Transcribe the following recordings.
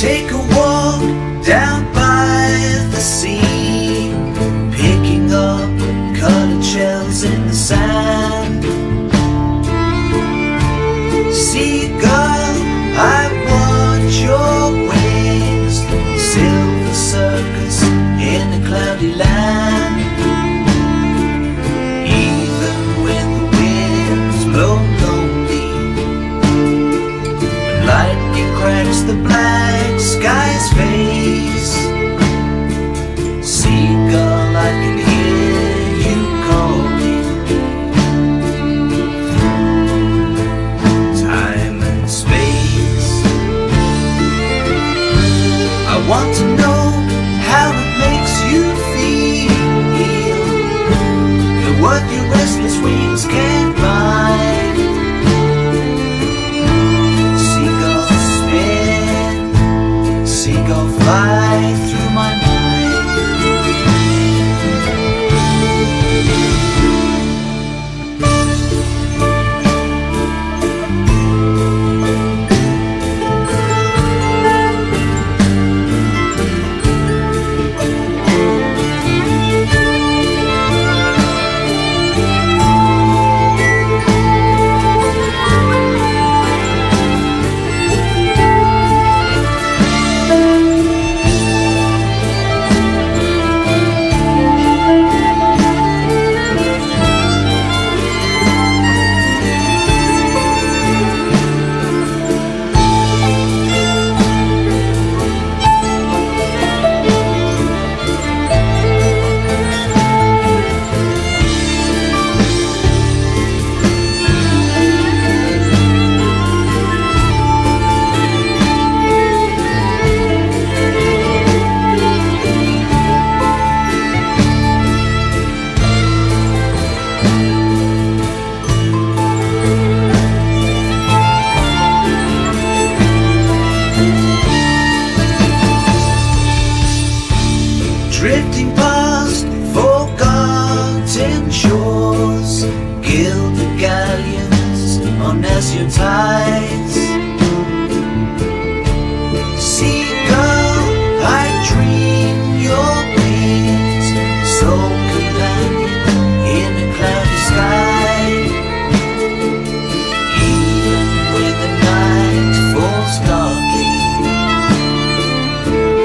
Take a walk down by the sea, picking up colored shells in the sand. Seagull, I want your wings, silver circus in a cloudy land. Even when the winds blow lonely, when lightning cracks the black sky's face, seagull, I can hear you calling. Through time and space, I want to know how it makes you feel, and what your restless wings can't find. Seagull, fly through my drifting past forgotten shores, gilded galleons on azure tides. Seagull, I dream your wings, sole companion in a cloudy sky. Even when the night falls darkly,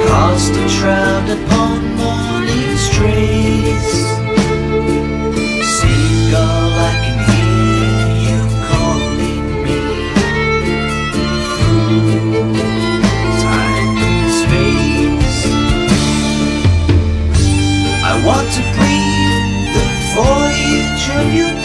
cast a shroud upon morning's trace. Seagull, I can hear you calling me. Through time and space, I want to breathe the voyage of your